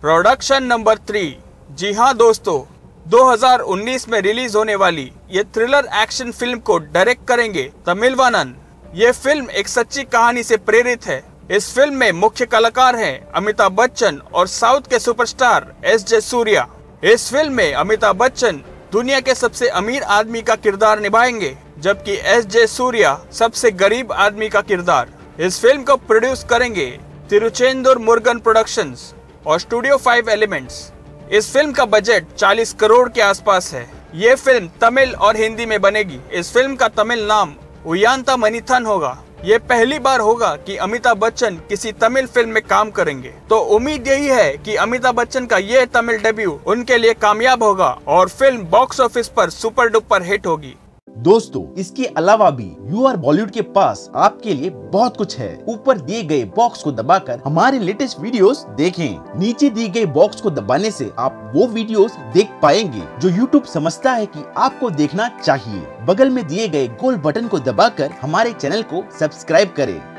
Production number 3। जी हाँ दोस्तों, 2019 में रिलीज होने वाली ये थ्रिलर एक्शन फिल्म को डायरेक्ट करेंगे तमिलवानन। ये फिल्म एक सच्ची कहानी से प्रेरित है। इस फिल्म में मुख्य कलाकार हैं अमिताभ बच्चन और साउथ के सुपरस्टार SJ सूर्या। इस फिल्म में अमिताभ बच्चन दुनिया के सबसे अमीर आदमी का किरदार निभाएंगे, जबकि SJ सूर्या सबसे गरीब आदमी का किरदार। इस फिल्म को प्रोड्यूस करेंगे तिरुचेंदुर मुरगन प्रोडक्शंस और स्टूडियो फाइव एलिमेंट्स। इस फिल्म का बजट 40 करोड़ के आसपास है। ये फिल्म तमिल और हिंदी में बनेगी। इस फिल्म का तमिल नाम उयांता मनीथन होगा। ये पहली बार होगा कि अमिताभ बच्चन किसी तमिल फिल्म में काम करेंगे, तो उम्मीद यही है कि अमिताभ बच्चन का ये तमिल डेब्यू उनके लिए कामयाब होगा और फिल्म बॉक्स ऑफिस पर सुपर डुपर हिट होगी। दोस्तों, इसके अलावा भी UR बॉलीवुड के पास आपके लिए बहुत कुछ है। ऊपर दिए गए बॉक्स को दबाकर हमारे लेटेस्ट वीडियोस देखें। नीचे दिए गए बॉक्स को दबाने से आप वो वीडियोस देख पाएंगे जो YouTube समझता है कि आपको देखना चाहिए। बगल में दिए गए गोल बटन को दबाकर हमारे चैनल को सब्सक्राइब करें।